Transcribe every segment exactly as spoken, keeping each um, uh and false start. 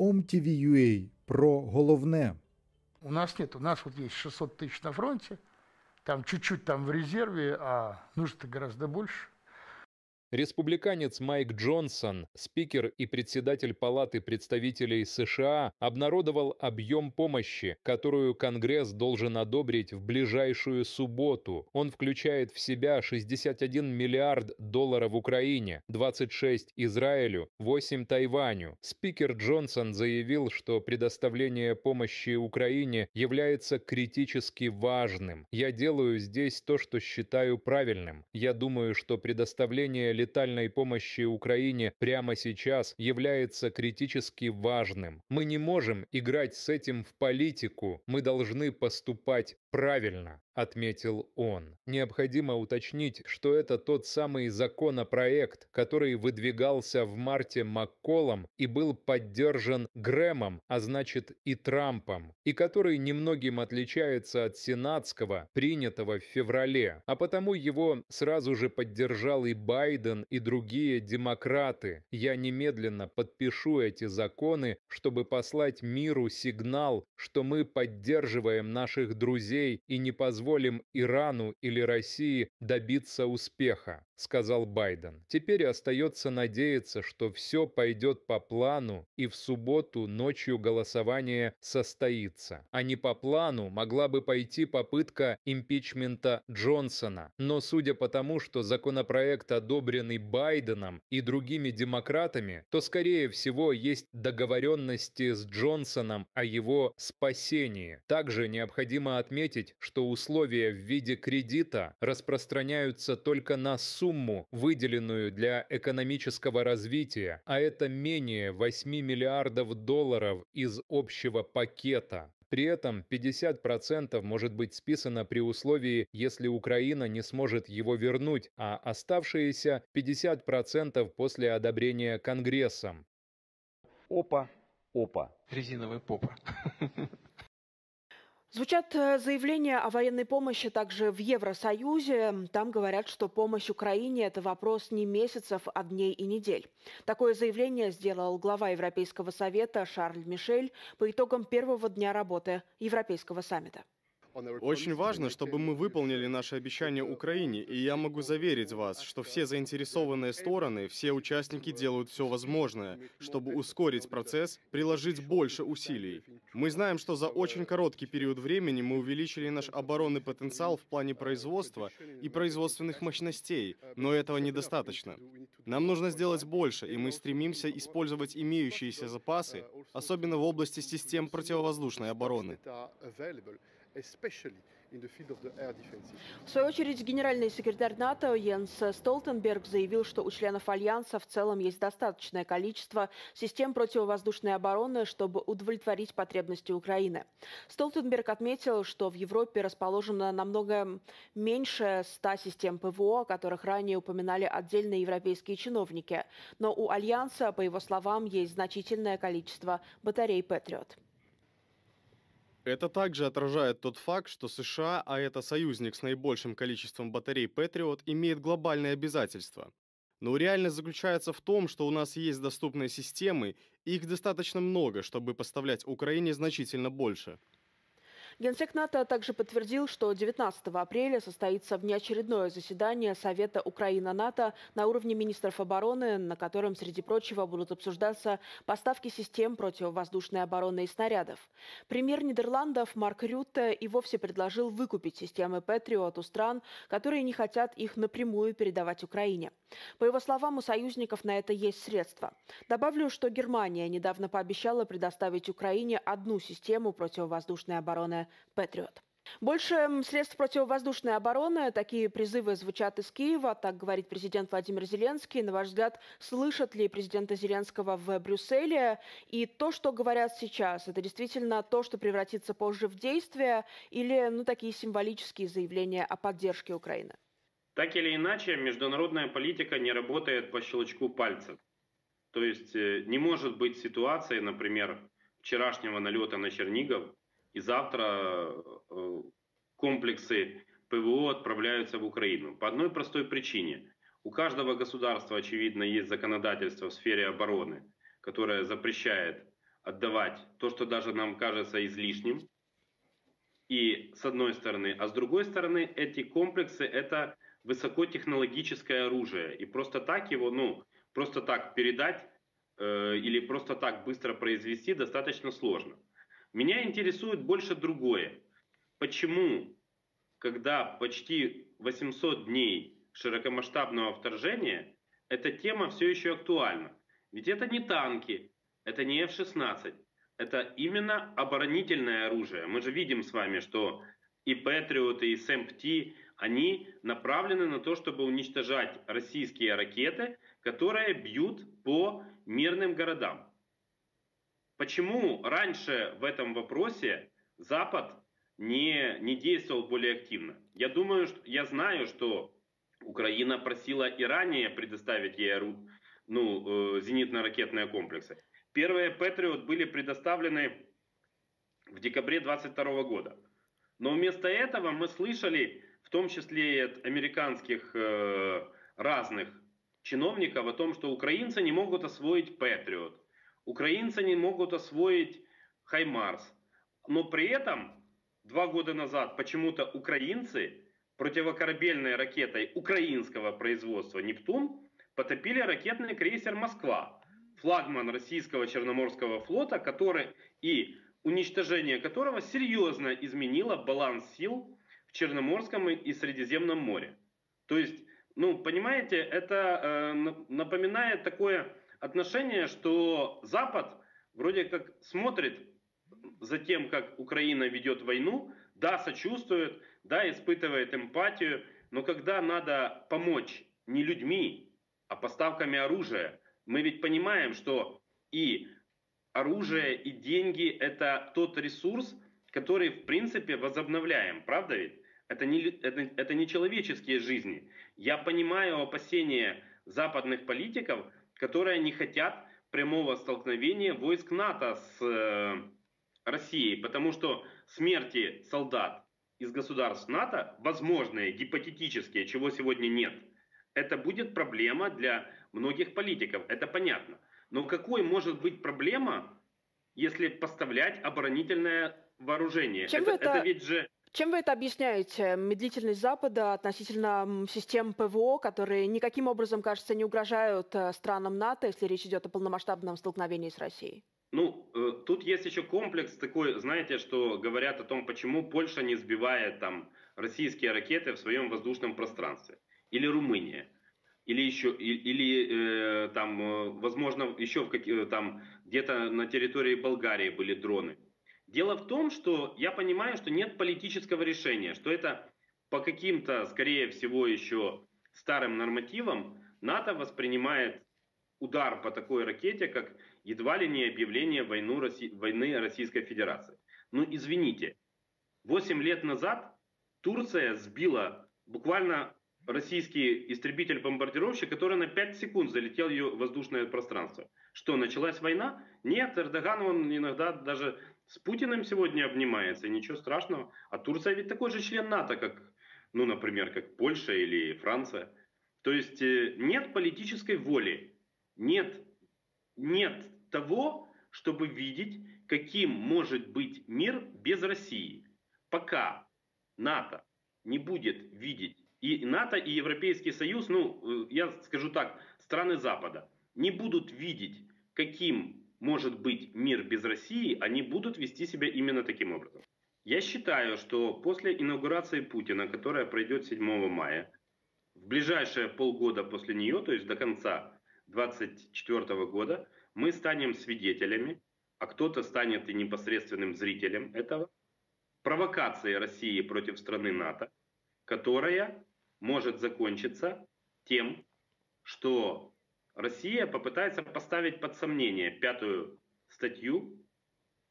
Ом Ти Ви Ю Эй про головне. У нас нет, у нас вот есть шестьсот тысяч на фронте, там чуть-чуть там в резерве, а нужно-то гораздо больше. Республиканец Майк Джонсон, спикер и председатель Палаты представителей США, обнародовал объем помощи, которую Конгресс должен одобрить в ближайшую субботу. Он включает в себя шестьдесят один миллиард долларов Украине, двадцать шесть Израилю, восемь Тайваню. Спикер Джонсон заявил, что предоставление помощи Украине является критически важным. «Я делаю здесь то, что считаю правильным. Я думаю, что предоставление летальной помощи Украине прямо сейчас является критически важным. Мы не можем играть с этим в политику, мы должны поступать правильно», отметил он. Необходимо уточнить, что это тот самый законопроект, который выдвигался в марте Макколом и был поддержан Грэмом, а значит и Трампом, и который немногим отличается от сенатского, принятого в феврале, а потому его сразу же поддержал и Байден, и другие демократы. «Я немедленно подпишу эти законы, чтобы послать миру сигнал, что мы поддерживаем наших друзей и не позволяем позволим Ирану или России добиться успеха», сказал Байден. Теперь остается надеяться, что все пойдет по плану и в субботу ночью голосование состоится. А не по плану могла бы пойти попытка импичмента Джонсона. Но судя по тому, что законопроект, одобренный Байденом и другими демократами, то скорее всего есть договоренности с Джонсоном о его спасении. Также необходимо отметить, что условия в виде кредита распространяются только на сумму, сумму, выделенную для экономического развития, а это менее восьми миллиардов долларов из общего пакета. При этом пятьдесят процентов может быть списано при условии, если Украина не сможет его вернуть, а оставшиеся пятьдесят процентов после одобрения Конгрессом. Опа, опа. Резиновая попа. Звучат заявления о военной помощи также в Евросоюзе. Там говорят, что помощь Украине – это вопрос не месяцев, а дней и недель. Такое заявление сделал глава Европейского совета Шарль Мишель по итогам первого дня работы Европейского саммита. Очень важно, чтобы мы выполнили наши обещания Украине, и я могу заверить вас, что все заинтересованные стороны, все участники делают все возможное, чтобы ускорить процесс, приложить больше усилий. Мы знаем, что за очень короткий период времени мы увеличили наш оборонный потенциал в плане производства и производственных мощностей, но этого недостаточно. Нам нужно сделать больше, и мы стремимся использовать имеющиеся запасы, особенно в области систем противовоздушной обороны. В свою очередь, генеральный секретарь НАТО Йенс Столтенберг заявил, что у членов Альянса в целом есть достаточное количество систем противовоздушной обороны, чтобы удовлетворить потребности Украины. Столтенберг отметил, что в Европе расположено намного меньше ста систем ПВО, о которых ранее упоминали отдельные европейские чиновники. Но у Альянса, по его словам, есть значительное количество батарей «Патриот». Это также отражает тот факт, что США, а это союзник с наибольшим количеством батарей Patriot, имеет глобальные обязательства. Но реальность заключается в том, что у нас есть доступные системы, и их достаточно много, чтобы поставлять Украине значительно больше. Генсек НАТО также подтвердил, что девятнадцатого апреля состоится внеочередное заседание Совета Украина-НАТО на уровне министров обороны, на котором, среди прочего, будут обсуждаться поставки систем противовоздушной обороны и снарядов. Премьер Нидерландов Марк Рютте и вовсе предложил выкупить системы «Патриот» у стран, которые не хотят их напрямую передавать Украине. По его словам, у союзников на это есть средства. Добавлю, что Германия недавно пообещала предоставить Украине одну систему противовоздушной обороны «Патриот». Больше средств противовоздушной обороны. Такие призывы звучат из Киева, так говорит президент Владимир Зеленский. На ваш взгляд, слышат ли президента Зеленского в Брюсселе? И то, что говорят сейчас, это действительно то, что превратится позже в действие, или ну, такие символические заявления о поддержке Украины? Так или иначе, международная политика не работает по щелчку пальцев. То есть не может быть ситуации, например, вчерашнего налета на Чернигов, и завтра комплексы ПВО отправляются в Украину. По одной простой причине. У каждого государства, очевидно, есть законодательство в сфере обороны, которое запрещает отдавать то, что даже нам кажется излишним, и с одной стороны, а с другой стороны, эти комплексы — это высокотехнологическое оружие, и просто так его, ну, просто так передать э, или просто так быстро произвести достаточно сложно. Меня интересует больше другое. Почему, когда почти восемьсот дней широкомасштабного вторжения, эта тема все еще актуальна? Ведь это не танки, это не эф шестнадцать, это именно оборонительное оружие. Мы же видим с вами, что и Patriot, и эс эм пи ти, они направлены на то, чтобы уничтожать российские ракеты, которые бьют по мирным городам. Почему раньше в этом вопросе Запад не, не действовал более активно? Я думаю, что, я знаю, что Украина просила и ранее предоставить ей ну, э, зенитно-ракетные комплексы. Первые Patriot были предоставлены в декабре две тысячи двадцать второго года. Но вместо этого мы слышали, в том числе и от американских э, разных чиновников, о том, что украинцы не могут освоить Patriot. Украинцы не могут освоить «Хаймарс». Но при этом два года назад почему-то украинцы противокорабельной ракетой украинского производства «Нептун» потопили ракетный крейсер «Москва», флагман российского Черноморского флота, который и уничтожение которого серьезно изменило баланс сил в Черноморском и Средиземном море. То есть, ну, понимаете, это э, напоминает такое отношение, что Запад вроде как смотрит за тем, как Украина ведет войну, да, сочувствует, да, испытывает эмпатию, но когда надо помочь не людьми, а поставками оружия, мы ведь понимаем, что и оружие, и деньги – это тот ресурс, который, в принципе, возобновляем, правда ведь? Это не, это, это не человеческие жизни. Я понимаю опасения западных политиков, которые не хотят прямого столкновения войск НАТО с э, Россией, потому что смерти солдат из государств НАТО, возможные, гипотетические, чего сегодня нет, это будет проблема для многих политиков, это понятно. Но какой может быть проблема, если поставлять оборонительное вооружение? Чем это, это... это ведь же... Чем вы это объясняете? Медлительность Запада относительно систем ПВО, которые никаким образом, кажется, не угрожают странам НАТО, если речь идет о полномасштабном столкновении с Россией? Ну, э, тут есть еще комплекс такой, знаете, что говорят о том, почему Польша не сбивает там российские ракеты в своем воздушном пространстве. Или Румыния. Или еще, или э, там, возможно, еще в, там где-то на территории Болгарии были дроны. Дело в том, что я понимаю, что нет политического решения, что это по каким-то, скорее всего, еще старым нормативам НАТО воспринимает удар по такой ракете, как едва ли не объявление войну, войны Российской Федерации. Ну, извините, восемь лет назад Турция сбила буквально российский истребитель-бомбардировщик, который на пять секунд залетел в ее воздушное пространство. Что, началась война? Нет, Эрдоган, он иногда даже... с Путиным сегодня обнимается, ничего страшного. А Турция ведь такой же член НАТО, как, ну, например, как Польша или Франция. То есть нет политической воли, нет, нет того, чтобы видеть, каким может быть мир без России. Пока НАТО не будет видеть, и НАТО, и Европейский Союз, ну, я скажу так, страны Запада, не будут видеть, каким может быть мир без России, они будут вести себя именно таким образом. Я считаю, что после инаугурации Путина, которая пройдет седьмого мая, в ближайшие полгода после нее, то есть до конца две тысячи двадцать четвёртого года, мы станем свидетелями, а кто-то станет и непосредственным зрителем этого, провокации России против страны НАТО, которая может закончиться тем, что Россия попытается поставить под сомнение пятую статью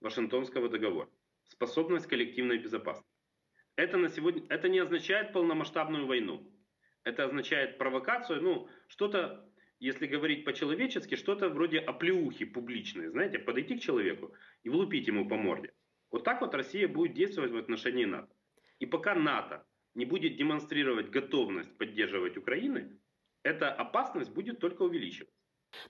Вашингтонского договора – способность коллективной безопасности. Это, на сегодня, это не означает полномасштабную войну. Это означает провокацию, ну, что-то, если говорить по-человечески, что-то вроде оплеухи публичной, знаете, подойти к человеку и влупить ему по морде. Вот так вот Россия будет действовать в отношении НАТО. И пока НАТО не будет демонстрировать готовность поддерживать Украину, эта опасность будет только увеличиваться.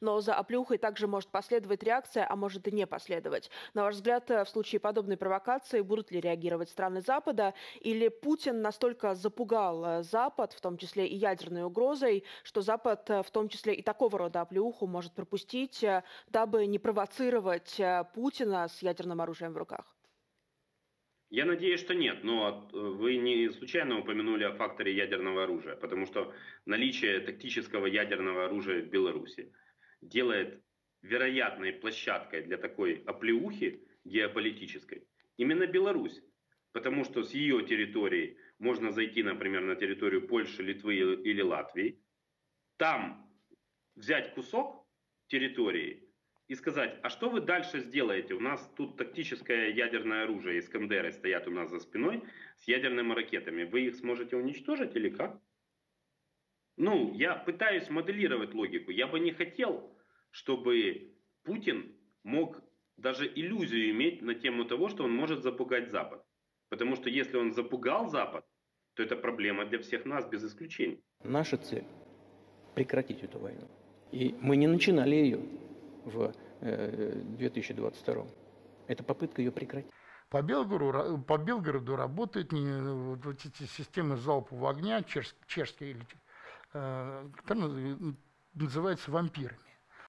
Но за оплеухой также может последовать реакция, а может и не последовать. На ваш взгляд, в случае подобной провокации будут ли реагировать страны Запада? Или Путин настолько запугал Запад, в том числе и ядерной угрозой, что Запад, в том числе и такого рода оплеуху, может пропустить, дабы не провоцировать Путина с ядерным оружием в руках? Я надеюсь, что нет, но вы не случайно упомянули о факторе ядерного оружия, потому что наличие тактического ядерного оружия в Беларуси делает вероятной площадкой для такой оплеухи геополитической именно Беларусь. Потому что с ее территории можно зайти, например, на территорию Польши, Литвы или Латвии, там взять кусок территории и сказать, а что вы дальше сделаете? У нас тут тактическое ядерное оружие, Искандеры стоят у нас за спиной с ядерными ракетами. Вы их сможете уничтожить или как? Ну, я пытаюсь моделировать логику. Я бы не хотел, чтобы Путин мог даже иллюзию иметь на тему того, что он может запугать Запад. Потому что если он запугал Запад, то это проблема для всех нас без исключения. Наша цель – прекратить эту войну. И мы не начинали ее в две тысячи двадцать втором. Это попытка ее прекратить. По Белгороду, по Белгороду работают вот эти системы залпового огня, чешские, которые называются вампирами.